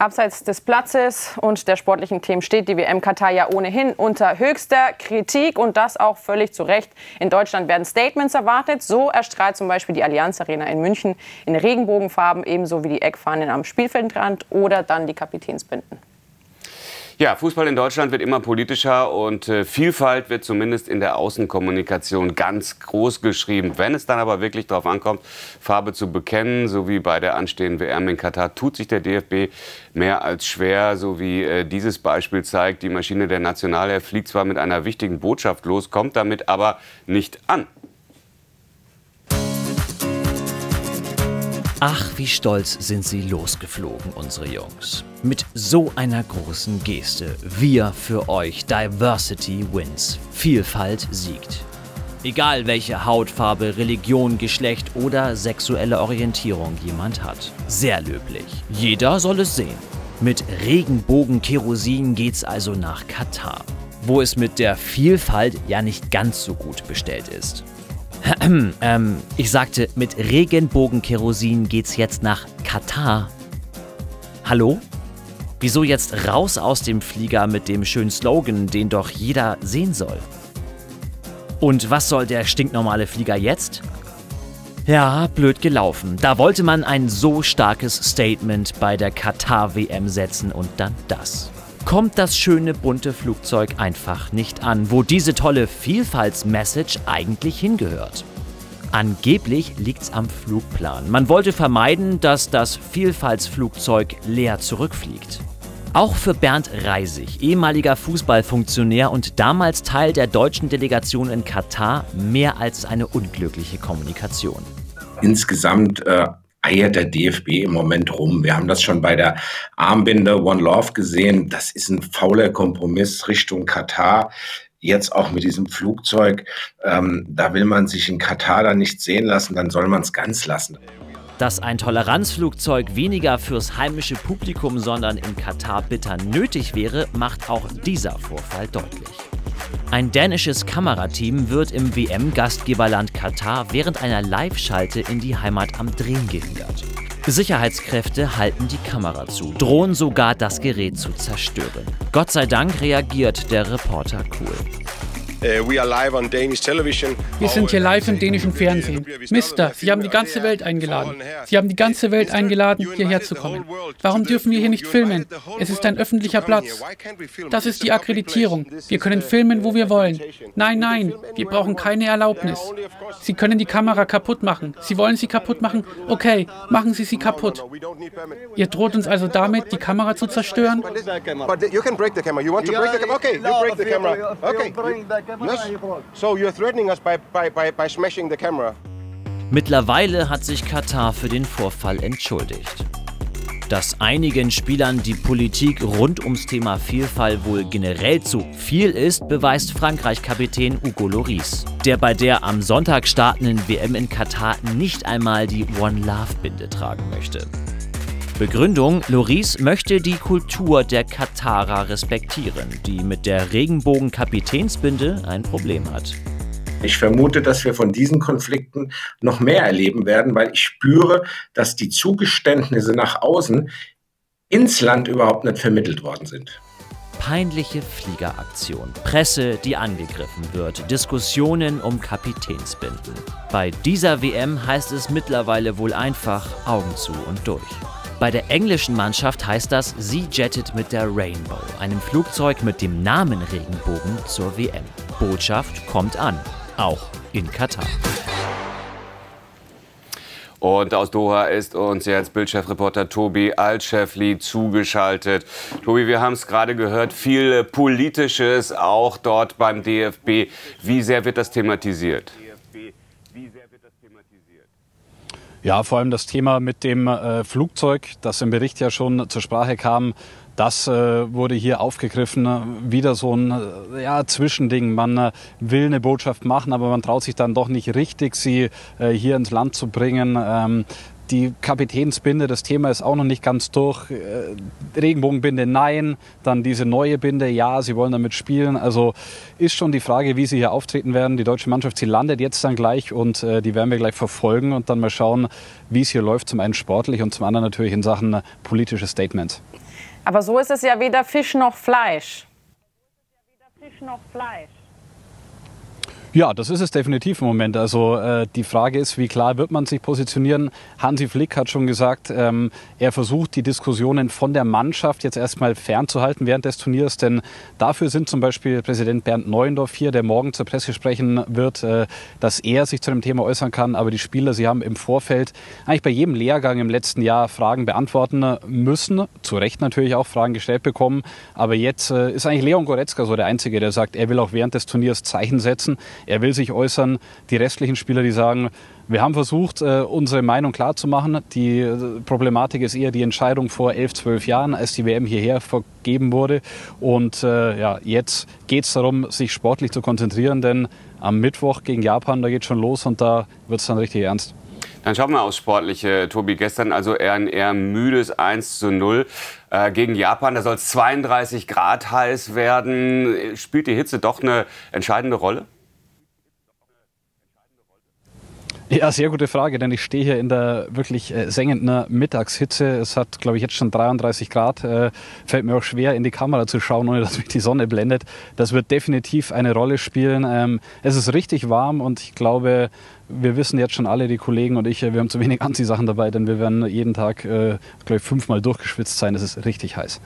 Abseits des Platzes und der sportlichen Themen steht die WM Katar ja ohnehin unter höchster Kritik und das auch völlig zu Recht. In Deutschland werden Statements erwartet. So erstrahlt zum Beispiel die Allianz Arena in München in Regenbogenfarben, ebenso wie die Eckfahnen am Spielfeldrand oder dann die Kapitänsbinden. Ja, Fußball in Deutschland wird immer politischer und Vielfalt wird zumindest in der Außenkommunikation ganz groß geschrieben. Wenn es dann aber wirklich darauf ankommt, Farbe zu bekennen, so wie bei der anstehenden WM in Katar, tut sich der DFB mehr als schwer. So wie dieses Beispiel zeigt, die Maschine der Nationalelf fliegt zwar mit einer wichtigen Botschaft los, kommt damit aber nicht an. Ach, wie stolz sind sie losgeflogen, unsere Jungs. Mit so einer großen Geste. Wir für euch. Diversity wins. Vielfalt siegt. Egal welche Hautfarbe, Religion, Geschlecht oder sexuelle Orientierung jemand hat. Sehr löblich. Jeder soll es sehen. Mit Regenbogen-Kerosin geht's also nach Katar. Wo es mit der Vielfalt ja nicht ganz so gut bestellt ist. Ich sagte, mit Regenbogen-Kerosin geht's jetzt nach Katar. Hallo? Wieso jetzt raus aus dem Flieger mit dem schönen Slogan, den doch jeder sehen soll? Und was soll der stinknormale Flieger jetzt? Ja, blöd gelaufen. Da wollte man ein so starkes Statement bei der Katar-WM setzen und dann das. Kommt das schöne bunte Flugzeug einfach nicht an, wo diese tolle Vielfaltsmessage eigentlich hingehört. Angeblich liegt's am Flugplan. Man wollte vermeiden, dass das Vielfaltsflugzeug leer zurückfliegt. Auch für Bernd Reisig, ehemaliger Fußballfunktionär und damals Teil der deutschen Delegation in Katar, mehr als eine unglückliche Kommunikation. Insgesamt eiert der DFB im Moment rum. Wir haben das schon bei der Armbinde One Love gesehen. Das ist ein fauler Kompromiss Richtung Katar. Jetzt auch mit diesem Flugzeug. Da will man sich in Katar dann nicht sehen lassen, dann soll man es ganz lassen. Dass ein Toleranzflugzeug weniger fürs heimische Publikum, sondern in Katar bitter nötig wäre, macht auch dieser Vorfall deutlich. Ein dänisches Kamerateam wird im WM-Gastgeberland Katar während einer Live-Schalte in die Heimat am Drehen gehindert. Sicherheitskräfte halten die Kamera zu, drohen sogar, das Gerät zu zerstören. Gott sei Dank reagiert der Reporter cool. Wir sind hier live im dänischen Fernsehen. Mister, Sie haben die ganze Welt eingeladen. Sie haben die ganze Welt eingeladen, hierher zu kommen. Warum dürfen wir hier nicht filmen? Es ist ein öffentlicher Platz. Das ist die Akkreditierung. Wir können filmen, wo wir wollen. Nein, nein, wir brauchen keine Erlaubnis. Sie können die Kamera kaputt machen. Sie wollen sie kaputt machen? Okay, machen Sie sie kaputt. Ihr droht uns also damit, die Kamera zu zerstören? Mittlerweile hat sich Katar für den Vorfall entschuldigt. Dass einigen Spielern die Politik rund ums Thema Vielfalt wohl generell zu viel ist, beweist Frankreich-Kapitän Hugo Loris, der bei der am Sonntag startenden WM in Katar nicht einmal die One-Love-Binde tragen möchte. Begründung: Loris möchte die Kultur der Katarer respektieren, die mit der Regenbogen-Kapitänsbinde ein Problem hat. Ich vermute, dass wir von diesen Konflikten noch mehr erleben werden, weil ich spüre, dass die Zugeständnisse nach außen ins Land überhaupt nicht vermittelt worden sind. Peinliche Fliegeraktion, Presse, die angegriffen wird, Diskussionen um Kapitänsbinden. Bei dieser WM heißt es mittlerweile wohl einfach Augen zu und durch. Bei der englischen Mannschaft heißt das, sie jettet mit der Rainbow, einem Flugzeug mit dem Namen Regenbogen, zur WM. Botschaft kommt an, auch in Katar. Und aus Doha ist uns jetzt Bildchefreporter Tobi Altschefli zugeschaltet. Tobi, wir haben es gerade gehört, viel Politisches auch dort beim DFB. Wie sehr wird das thematisiert? Ja, vor allem das Thema mit dem Flugzeug, das im Bericht ja schon zur Sprache kam, das wurde hier aufgegriffen. Wieder so ein Zwischending. Man will eine Botschaft machen, aber man traut sich dann doch nicht richtig, sie hier ins Land zu bringen. Die Kapitänsbinde, das Thema ist auch noch nicht ganz durch. Regenbogenbinde, nein. Dann diese neue Binde, ja, sie wollen damit spielen. Also ist schon die Frage, wie sie hier auftreten werden. Die deutsche Mannschaft, sie landet jetzt dann gleich und die werden wir gleich verfolgen und dann mal schauen, wie es hier läuft. Zum einen sportlich und zum anderen natürlich in Sachen politische Statements. Aber so ist es ja weder Fisch noch Fleisch. Ja, das ist es definitiv im Moment. Also die Frage ist, wie klar wird man sich positionieren? Hansi Flick hat schon gesagt, er versucht, die Diskussionen von der Mannschaft jetzt erstmal fernzuhalten während des Turniers. Denn dafür sind zum Beispiel Präsident Bernd Neuendorf hier, der morgen zur Presse sprechen wird, dass er sich zu dem Thema äußern kann. Aber die Spieler, sie haben im Vorfeld eigentlich bei jedem Lehrgang im letzten Jahr Fragen beantworten müssen. Zu Recht natürlich auch Fragen gestellt bekommen. Aber jetzt ist eigentlich Leon Goretzka so der Einzige, der sagt, er will auch während des Turniers Zeichen setzen. Er will sich äußern. Die restlichen Spieler, die sagen, wir haben versucht, unsere Meinung klar zu machen. Die Problematik ist eher die Entscheidung vor 11, 12 Jahren, als die WM hierher vergeben wurde. Und ja, jetzt geht es darum, sich sportlich zu konzentrieren, denn am Mittwoch gegen Japan, da geht es schon los und da wird es dann richtig ernst. Dann schauen wir aufs Sportliche, Tobi. Gestern also eher müdes 1:0 gegen Japan. Da soll es 32 Grad heiß werden. Spielt die Hitze doch eine entscheidende Rolle? Ja, sehr gute Frage, denn ich stehe hier in der wirklich sengenden Mittagshitze. Es hat, glaube ich, jetzt schon 33 Grad. Fällt mir auch schwer, in die Kamera zu schauen, ohne dass mich die Sonne blendet. Das wird definitiv eine Rolle spielen. Es ist richtig warm und ich glaube, wir wissen jetzt schon alle, die Kollegen und ich, wir haben zu wenig Anziehsachen dabei, denn wir werden jeden Tag, glaube ich, 5-mal durchgeschwitzt sein. Es ist richtig heiß.